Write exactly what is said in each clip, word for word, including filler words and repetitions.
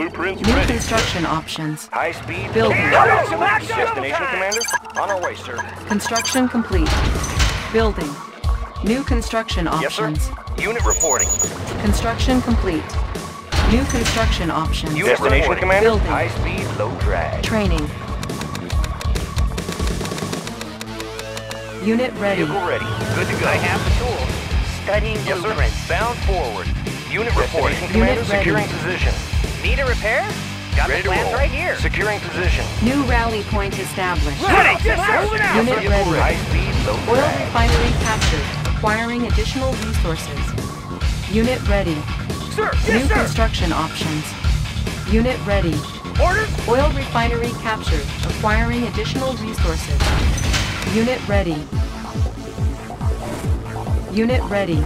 Blueprints New ready. Construction options. High speed. Building. Destination, Commander. On our way, sir. Construction complete. Building. New construction options. Yes, sir. Unit reporting. Construction complete. New construction options. Unit Destination, reporting. Commander. Building. High speed, low drag. Training. Unit ready. Vehicle ready. Good to go. I have the tools. Studying yes, blueprints. Sir. Bound forward. Unit reporting. Commander, securing position. Need a repair? Got ready the plans right here. Securing position. New rally point established. Ready. Yes, sir. Unit ready. ready. High speed, low Oil drag. Refinery captured. Acquiring additional resources. Unit ready. Sir. New yes, sir. Construction options. Unit ready. Orders. Oil refinery captured. Acquiring additional resources. Unit ready. Unit ready.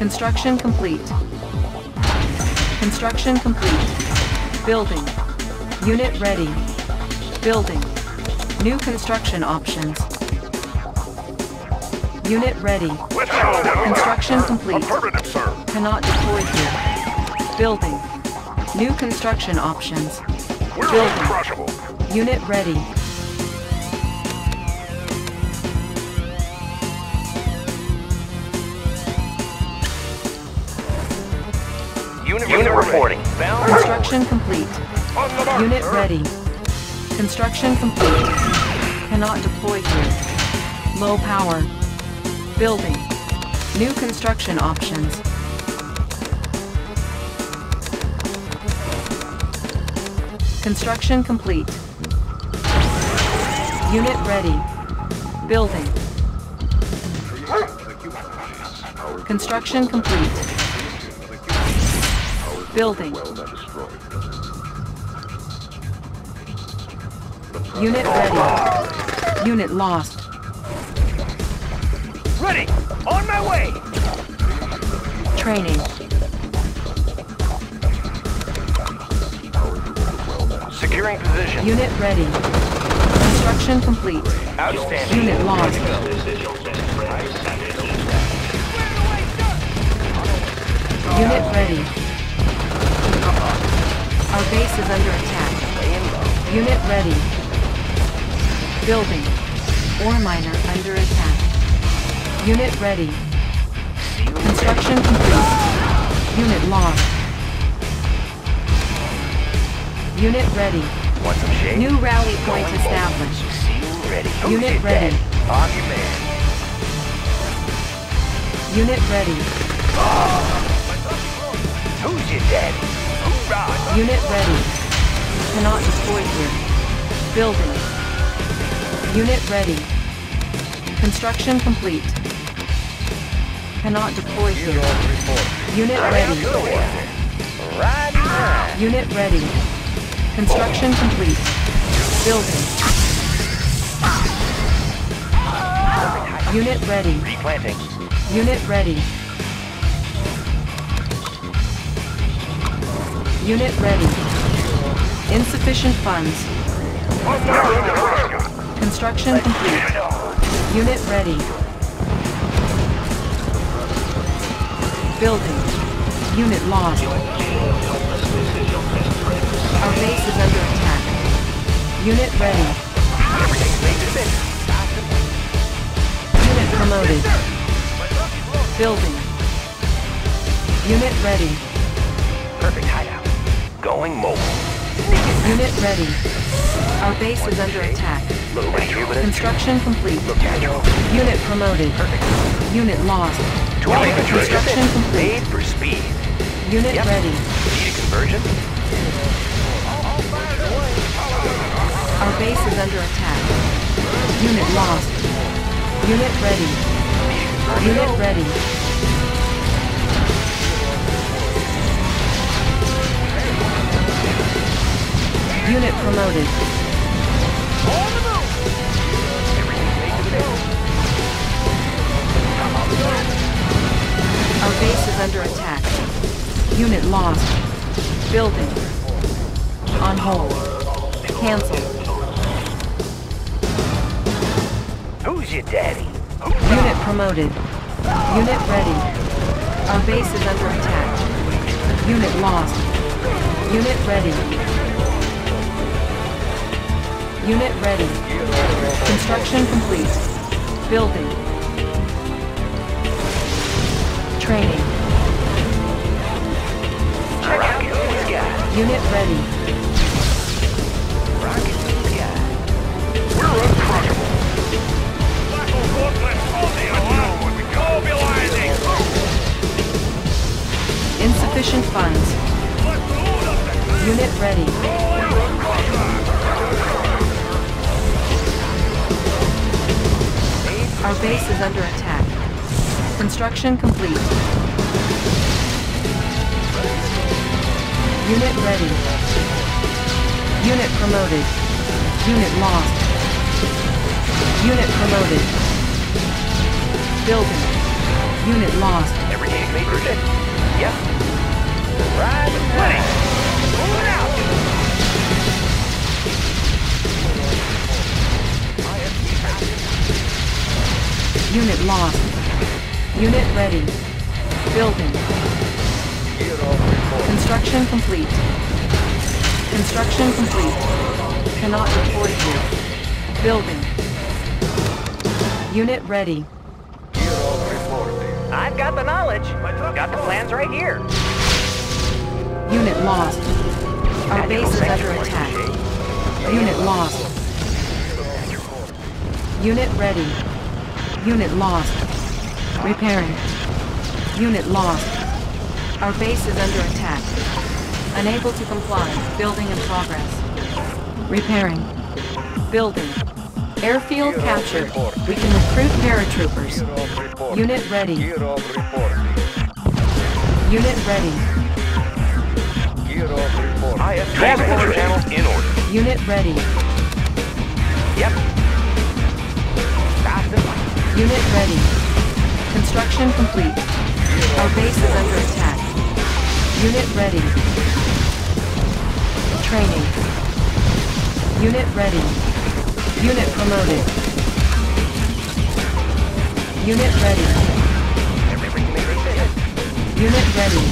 Construction complete. Construction complete. Building. Unit ready. Building. New construction options. Unit ready. Construction complete. Affirmative, sir. Cannot deploy here. Building. New construction options. Building. Unit ready. Unit, Unit reporting. reporting. Construction complete. Unit ready. Construction complete. Cannot deploy here. Low power. Building. New construction options. Construction complete. Unit ready. Building. Construction complete. Building. Unit ready. Unit lost. Ready! On my way! Training. Securing position. Unit ready. Construction complete. Outstanding. Unit lost. Unit ready. Our base is under attack. Unit ready. Building. Ore miner under attack. Unit ready. Construction complete. Unit lost. Unit ready. New rally point established. Unit ready. Unit ready. Who's your daddy? Unit ready. Cannot deploy here. Building. Unit ready. Construction complete. Cannot deploy here. Unit ready. Unit ready. Construction complete. Building. Unit ready. Replanting. Unit ready. Unit ready. Insufficient funds. Construction complete. Unit ready. Building. Unit lost. Our base is under attack. Unit ready. Unit promoted. Building. Unit ready. Perfect hideout. Going mobile. Unit ready. Our base is under attack. Construction complete. Unit promoted. Unit lost. Construction complete. For speed. Unit ready. Need a conversion? Our base is under attack. Unit lost. Unit ready. Unit ready. Unit promoted. Our base is under attack. Unit lost. Building. On hold. Cancel. Who's your daddy? Unit promoted. Unit ready. Our base is under attack. Unit lost. Unit ready. Unit ready. Construction complete. Building. Training. Unit ready. We're unstoppable. Insufficient funds. Unit ready. Our base is under attack. Construction complete. Unit ready. Unit promoted. Unit lost. Unit promoted. Building. Unit lost. Everything made good. Yep. Ride and play. Unit lost. Unit ready. Building. Construction complete. Construction complete. Cannot report you. Building. Unit ready. I've got the knowledge. Got the plans right here. Unit lost. Our base is under attack. Unit lost. Unit ready. Unit lost. Repairing. Unit lost. Our base is under attack. Unable to comply. Building in progress. Repairing. Building. Airfield captured. We can recruit paratroopers. Unit ready. Unit ready. Transporter channels in order. Unit ready. Yep. Unit ready. Construction complete. Our base is under attack. Unit ready. Training. Unit ready. Unit promoted. Unit ready. Unit ready.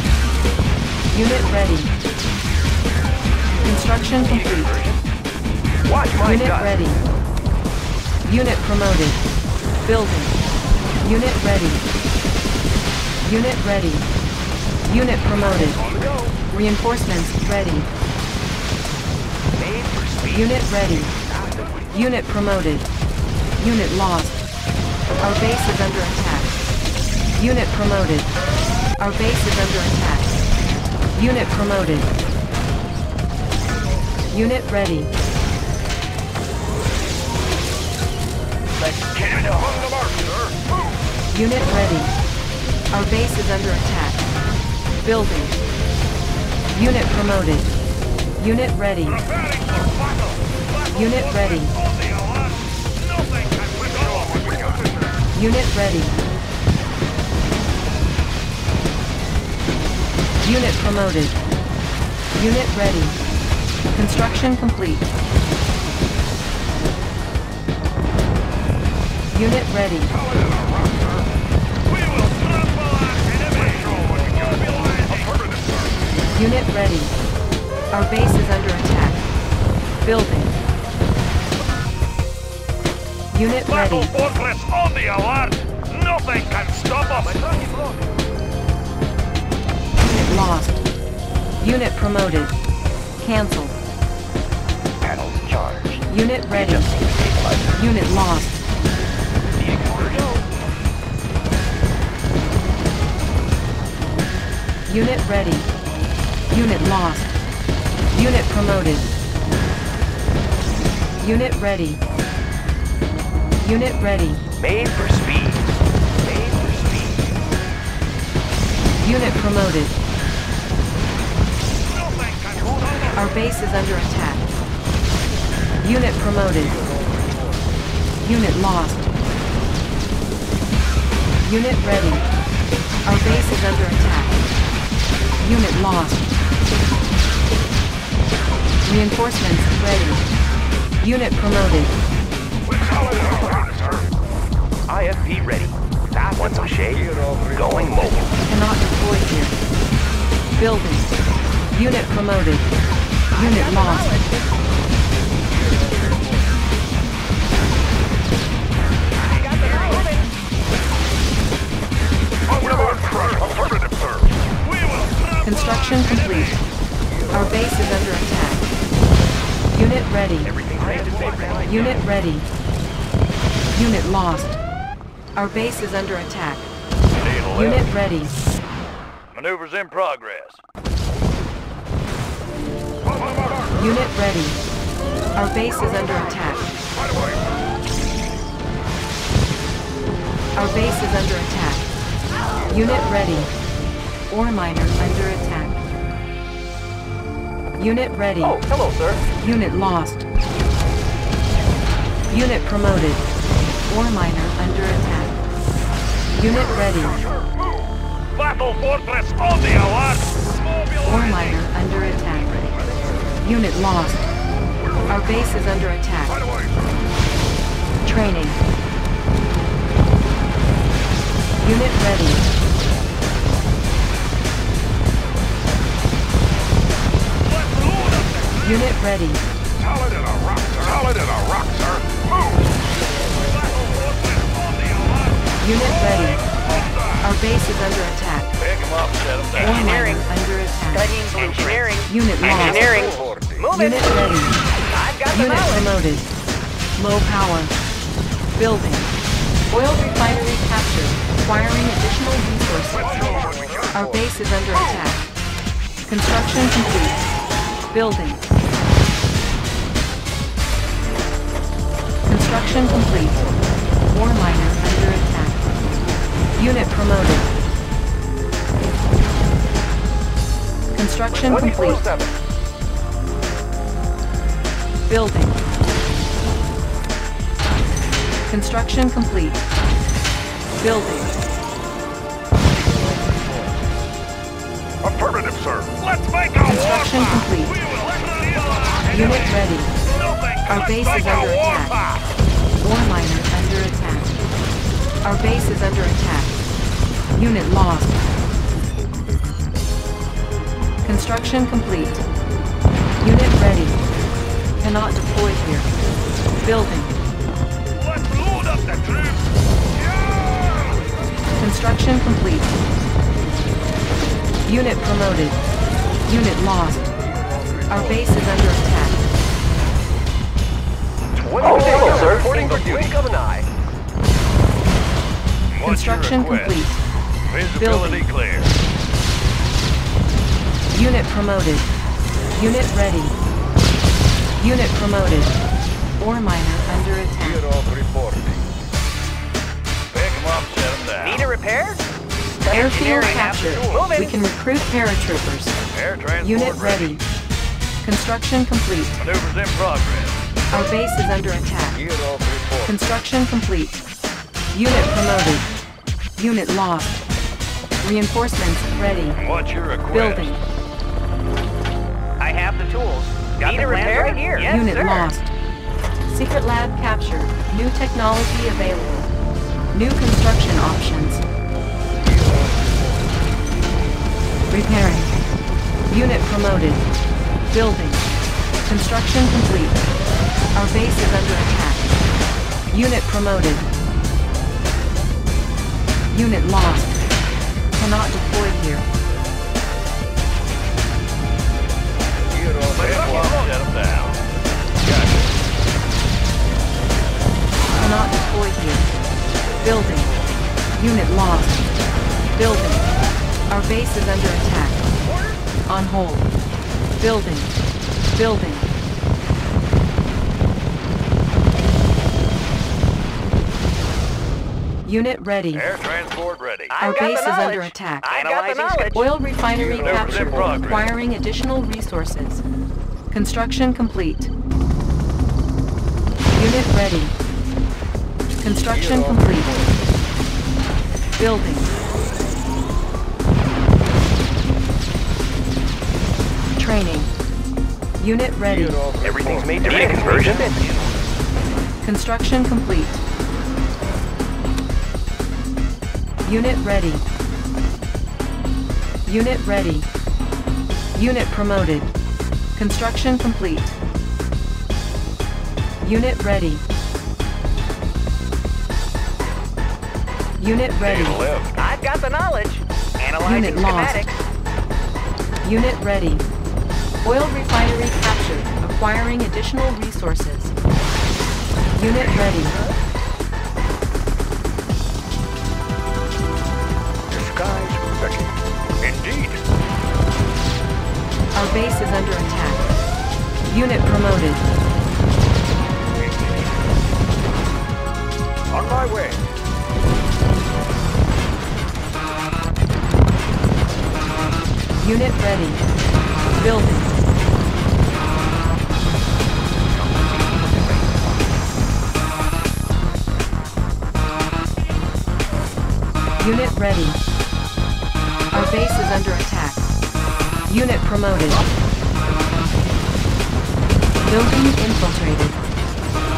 Unit ready. Construction complete. Watch my unit gun. Ready. Unit promoted. Building. Unit ready. Unit ready. Unit promoted. Reinforcements ready. Unit ready. Unit promoted. Unit lost. Our base is under attack. Unit promoted. Our base is under attack. Unit promoted. Unit ready. Canada on the mark, sir. Move. Unit ready. Our base is under attack. Building. Unit promoted. Unit ready. Unit ready. Unit ready. Unit promoted. Unit ready. Construction complete. Unit ready. Unit ready. Our base is under attack. Building. Unit ready. Battle Fortress on the alert! Nothing can stop us! Unit lost. Unit promoted. Cancelled. Panels charged. Unit ready. Unit lost. Unit ready. Unit lost. Unit promoted. Unit ready. Unit ready. Made for speed. Made for speed. Unit promoted. Our base is under attack. Unit promoted. Unit lost. Unit ready. Our base is under attack. Unit lost. Reinforcements ready. Unit promoted. I F P ready. That one's a shade. Going mobile. Cannot deploy here. Building. Unit promoted. Unit lost. I got the knowledge. Affirmative, sir. We will. Construction complete. Our base is under attack. Unit ready. Unit ready. Unit lost. Our base is under attack. Unit ready. Maneuvers in progress. Unit ready. Our base is under attack. Our base is under attack. Unit ready. Ore miner under attack. Unit ready. Oh, hello, sir. Unit lost. Unit promoted. Ore miner under attack. Unit ready. Battle fortress on the alert. Ore miner under attack. Unit lost. Our base is under attack. Training. Unit ready. Unit ready. Solid in a rock, sir. Solid in a rock, sir. Move! Unit ready. Our base is under attack. Pick him up, set him down. Engineering. Under attack. Studying engineering. Unit lost. Engineering. Moving. Unit ready. I've got the knowledge. Unit promoted. Low power. Building. Oil refinery captured. Acquiring additional resources. Our base is under attack. Construction complete. Building. Construction complete. Ore miner under attack. Unit promoted. Construction complete. Building. Construction complete. Building. Affirmative, sir. Let's make a war. Construction complete. Unit ready. Our base is under attack. Ore miner under attack. Our base is under attack. Unit lost. Construction complete. Unit ready. Cannot deploy here. Building. Let's load up the troops. Yeah! Construction complete. Unit promoted. Unit lost. Our base is under attack. Oh, hello, sir. Reporting for duty. Construction complete. Visibility clear. Unit promoted. Unit ready. Unit promoted. Ore miner under attack. You're all reporting. Pick them up, set them down. Need a repair? Airfield captured. We can recruit paratroopers. Air transport unit ready. ready. Construction complete. Maneuvers in progress. Our base is under attack. You're all reporting. Construction complete. Unit promoted. Unit lost. Reinforcements ready. What's your request? Building. I have the tools. Got the plans right here. Yes, unit sir. Lost. Secret lab captured. New technology available. New construction options. Repairing. Unit promoted. Building. Construction complete. Our base is under attack. Unit promoted. Unit lost. Cannot deploy here. Cannot deploy here. Building. Unit lost. Building. Our base is under attack. On hold. Building. Building. Unit ready. Air transport ready. Our base is under attack. I got the knowledge. Oil refinery captured. Acquiring additional resources. Construction complete. Unit ready. Construction complete. Building. Training. Unit ready. Everything's made to be a conversion. Construction complete. Unit ready. Unit ready. Unit promoted. Construction complete. Unit ready. Unit ready. I've got the knowledge. Analyzing schematics. Unit ready. Oil refinery captured. Acquiring additional resources. Unit ready. Disguise perfection. Indeed. Our base is under attack. Unit promoted. Indeed. On my way. Unit ready. Building. Unit ready. Our base is under attack. Unit promoted. Building infiltrated.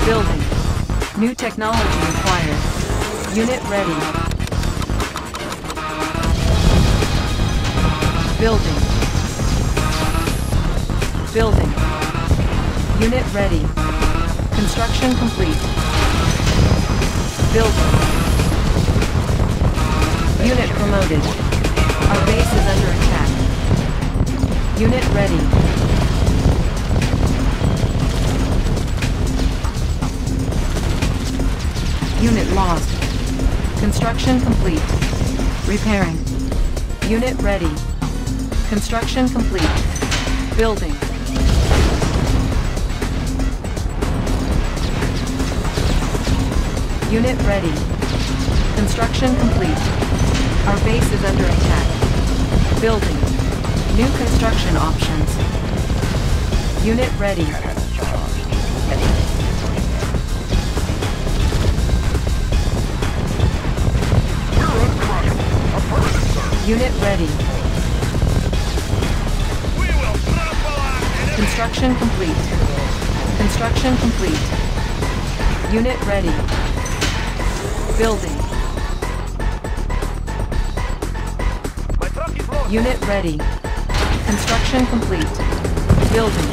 Building. New technology acquired. Unit ready. Building. Building. Unit ready. Construction complete. Building. Unit promoted. Our base is under attack. Unit ready. Unit lost. Construction complete. Repairing. Unit ready. Construction complete. Building. Unit ready. Construction complete. Our base is under attack. Building. New construction options. Unit ready. Unit ready. Construction complete. Construction complete. Unit ready. Building. Unit ready. Construction complete. Building.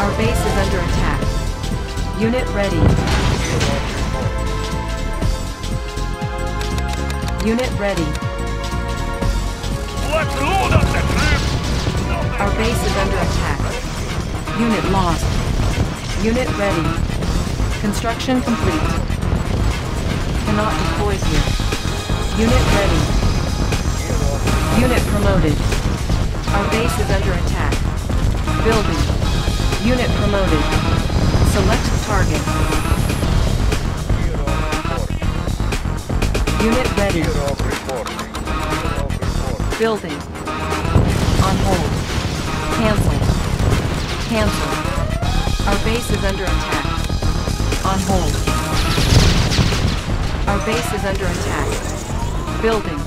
Our base is under attack. Unit ready. Unit ready. Let's load up the trip! Our base is under attack. Unit lost. Unit ready. Construction complete. Cannot deploy here. Unit ready. Unit promoted. Our base is under attack. Building. Unit promoted. Select target. Unit ready. Building. On hold. Cancel. Cancel. Our base is under attack. On hold. Our base is under attack. Building.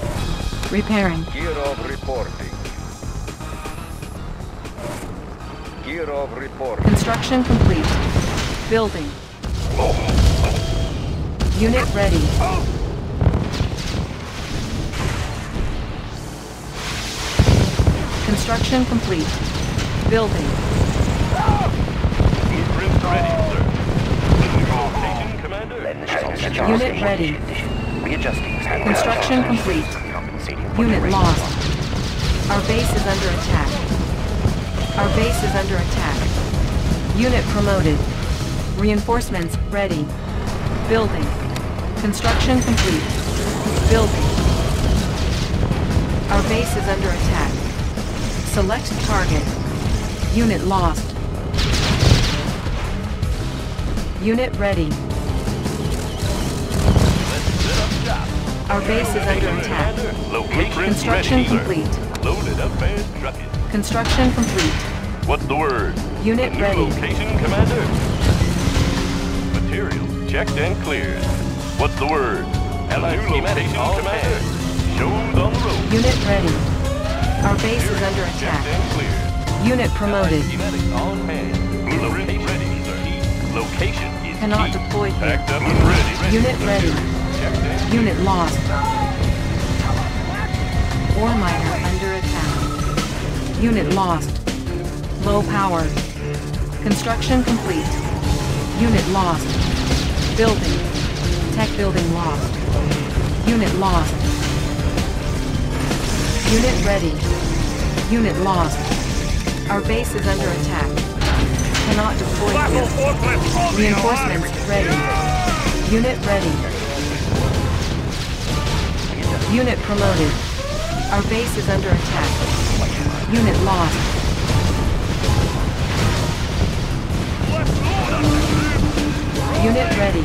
Repairing. Gear of reporting. Gear of reporting. Construction complete. Building. Unit ready. Construction complete. Building. Unit ready. Construction complete. Unit lost. Our base is under attack. Our base is under attack. Unit promoted. Reinforcements ready. Building. Construction complete. Building. Our base is under attack. Select target. Unit lost. Unit ready. Our base is under attack. Construction complete. Loaded up and trucked. Construction complete. What's the word? Unit ready. Location, Commander. Materials checked and cleared. What's the word? Allied schematics, Commander. Shows on the road. Unit ready. Our base is under attack. Unit promoted. Cannot deploy here. Unit ready. Unit lost. Ore miner under attack. Unit lost. Low power. Construction complete. Unit lost. Building. Tech building lost. Unit lost. Unit ready. Unit lost. Our base is under attack. Cannot deploy yet. Reinforcements ready. Unit ready. Unit promoted. Our base is under attack. Unit lost. Unit ready.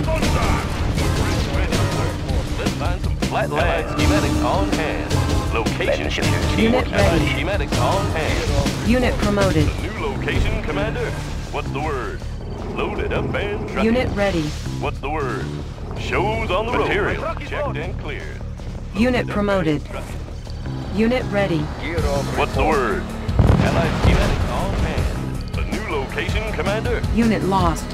Flatland schematics on hand. Location secured. Unit ready. Schematics on hand. Unit promoted. New location, Commander. What's the word? Loaded up and trucking. Unit ready. What's the word? Shows on the road. Material checked and cleared. Unit promoted. Unit ready. What's the word? Allied schematics on hand. A new location, Commander. Unit lost.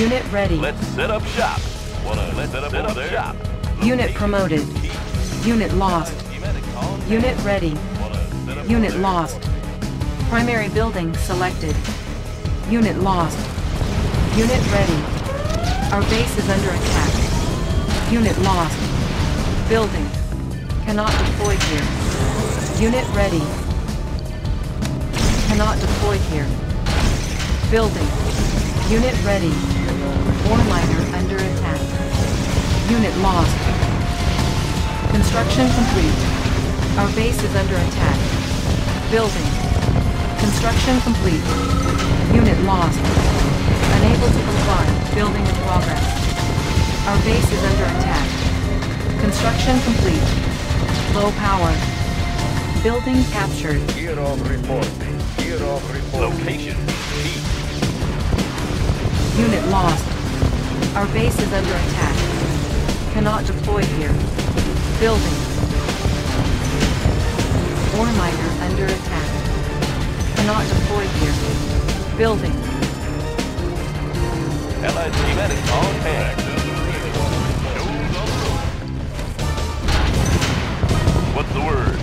Unit ready. Let's set up shop. Wanna let's set up, set up there. Shop. Unit promoted. Unit lost. Unit ready. Unit lost. Primary building selected. Unit lost. Unit ready. Our base is under attack. Unit lost. Building. Cannot deploy here. Unit ready. Cannot deploy here. Building. Unit ready. Warliner under attack. Unit lost. Construction complete. Our base is under attack. Building. Construction complete. Unit lost. Unable to comply. Building in progress. Our base is under attack. Construction complete. Low power. Building captured. Gear off report. Gear off report. Location. Unit lost. Our base is under attack. Cannot deploy here. Building. Ore miner under attack. Cannot deploy here. Building. Allied schematic on hand. What's the word?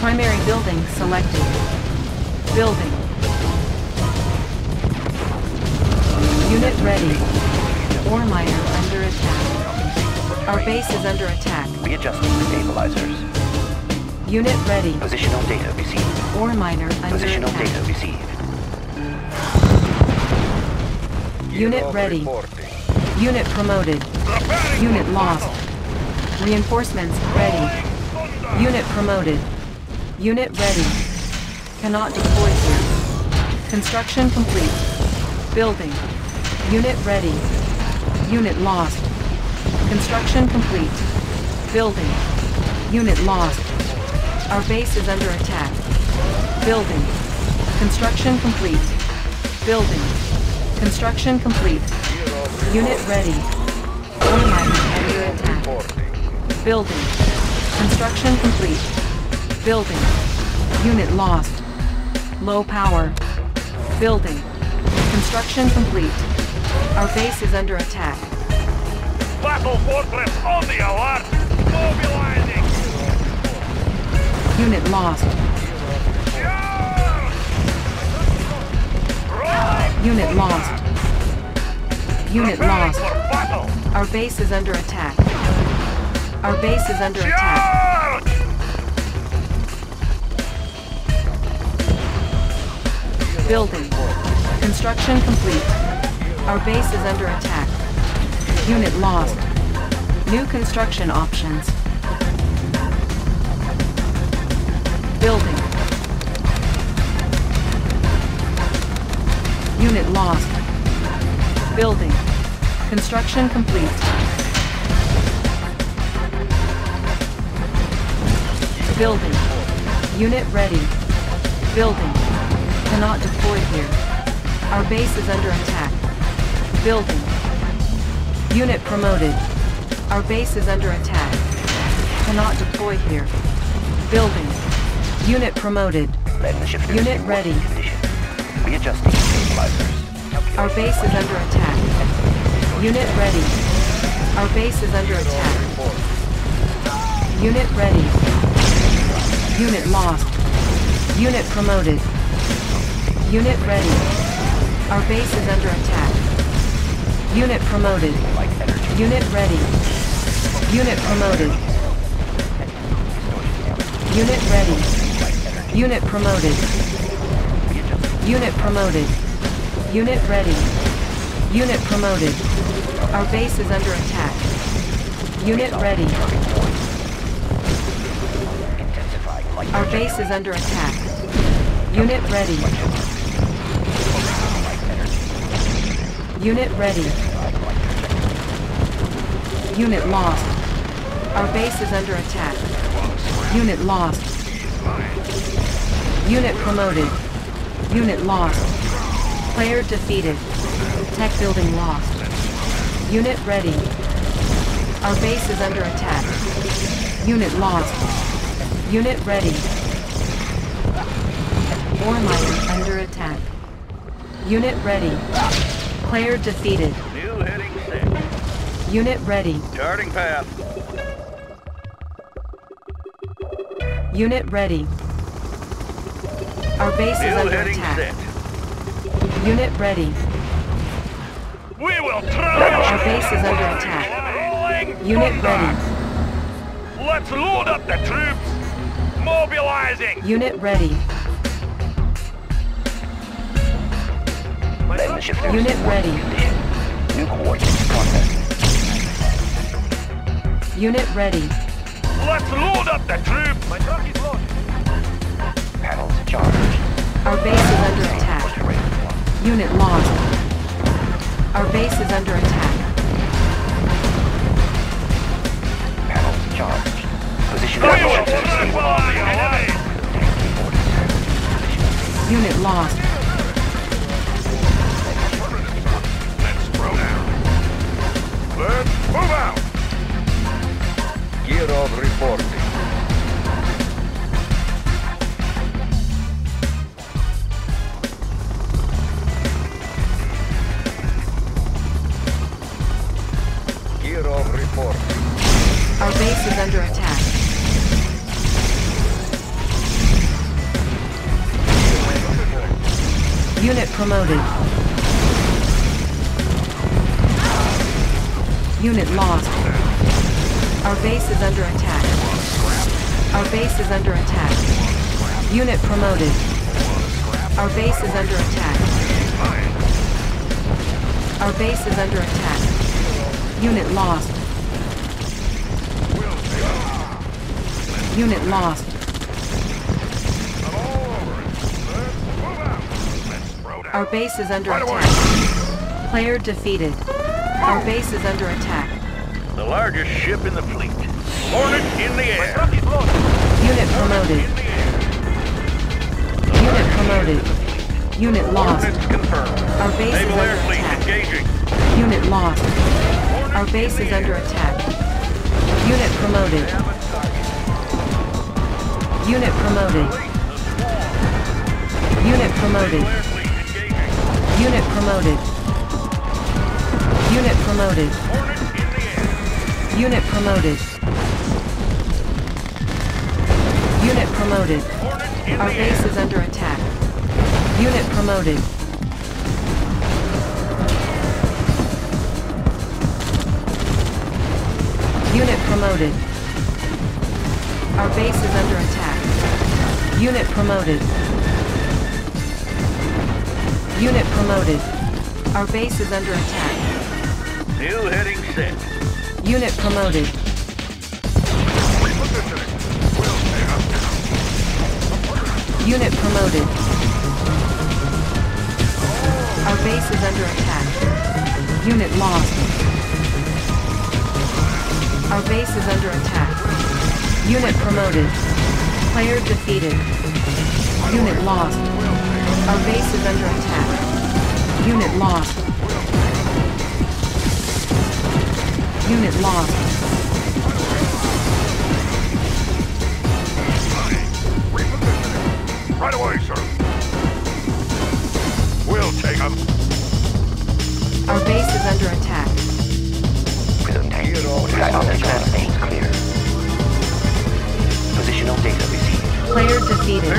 Primary building selected. Building. Unit ready. Ore miner under attack. Our base is under attack. Readjusting stabilizers. Unit ready. Positional data received. Ore miner under Positional attack. Data received. Unit ready. Unit promoted. Unit lost. Reinforcements ready. Unit promoted. Unit ready. Cannot deploy here. Construction complete. Building. Unit ready. Unit lost. Construction complete. Building. Unit lost. Our base is under attack. Building. Construction complete. Building. Construction complete. Unit ready. Ore miner under attack. Building. Construction complete. Building. Unit lost. Low power. Building. Construction complete. Our base is under attack. Battle fortress on the alert! Mobilizing! Unit lost. Yeah. Unit lost. Unit lost. Our base is under attack. Our base is under yeah. attack. Building. Construction complete. Our base is under attack. Unit lost. New construction options. Building. Unit lost. Building. Construction complete. Building. Unit ready. Building. Cannot deploy here. Our base is under attack. Building. Unit promoted. Our base is under attack. Cannot deploy here. Building. Unit promoted. Unit ready. Readjusting stabilizers. Our base is under attack. Unit ready. Our base is under attack. Unit ready. Unit lost. Unit promoted. Unit ready. Our base is under attack. Unit promoted. Unit ready. Unit promoted. Unit ready. Unit promoted. Unit promoted. Unit ready. Unit promoted. Our base is under attack. Unit ready. Our base is under attack. Unit ready. Unit ready. Unit lost. Our base is under attack. Unit lost. Unit promoted. Unit lost. Player defeated. Tech building lost. Unit ready. Our base is under attack. Unit lost. Unit ready. Ore mine under attack. Unit ready. Player defeated. Still heading six. Unit ready. Starting path. Unit ready. Our base Still is under attack. Set. Unit ready. We will try. Our base is under attack. Rolling Unit thunder. Ready. Let's load up the troops. Mobilizing! Unit ready. Unit ready. Unit ready. Let's load up the troops! My truck is loaded. Panels charged. Our base is under attack. Unit lost. Our base is under attack. Panels charged. Position Unit lost. Let's throw down. Let's move out. Gear of reporting. Gear of reporting. Our base is under attack. Unit promoted. Unit lost. Our base is under attack. Our base is under attack. Unit promoted. Our base is under attack. Our base is under attack. Unit lost. Unit lost. Our base is under attack. Player defeated. Our base is under attack. The largest ship in the fleet. Hornet in the air. Unit promoted. Unit promoted. Unit lost. Our base is under attack. Unit lost. Our base is under attack. Unit promoted. Unit promoted. Unit promoted. Unit promoted. Unit promoted. Unit promoted. Unit promoted. Our base is under attack. Unit promoted. Unit promoted. Our base is under attack. Unit promoted. Unit promoted. Our base is under attack. Still heading set. Unit promoted. Unit promoted. Our base is under attack. Unit lost. Our base is under attack. Unit promoted. Player defeated. Unit lost. Our base is under attack. Unit lost. Unit lost. Right away, sir. We'll take them. Our base is under attack. Positional data received. Player defeated.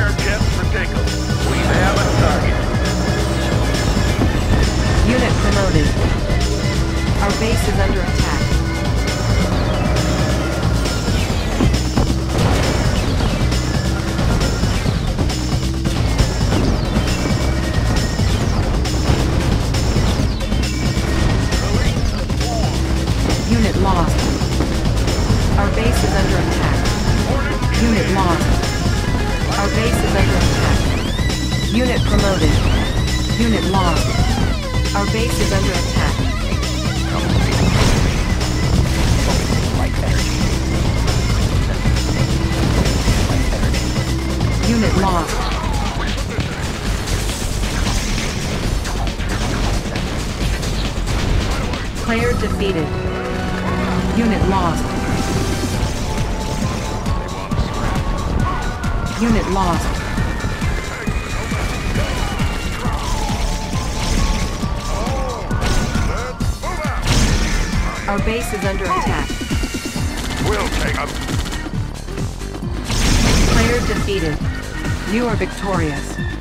Unit lost. Our base is under attack. Unit lost. Our base is under attack. Unit promoted. Unit lost. Our base is under attack. Unit lost. Player defeated. Unit lost. Unit lost. Our base is under attack. We'll take up. Player defeated. You are victorious.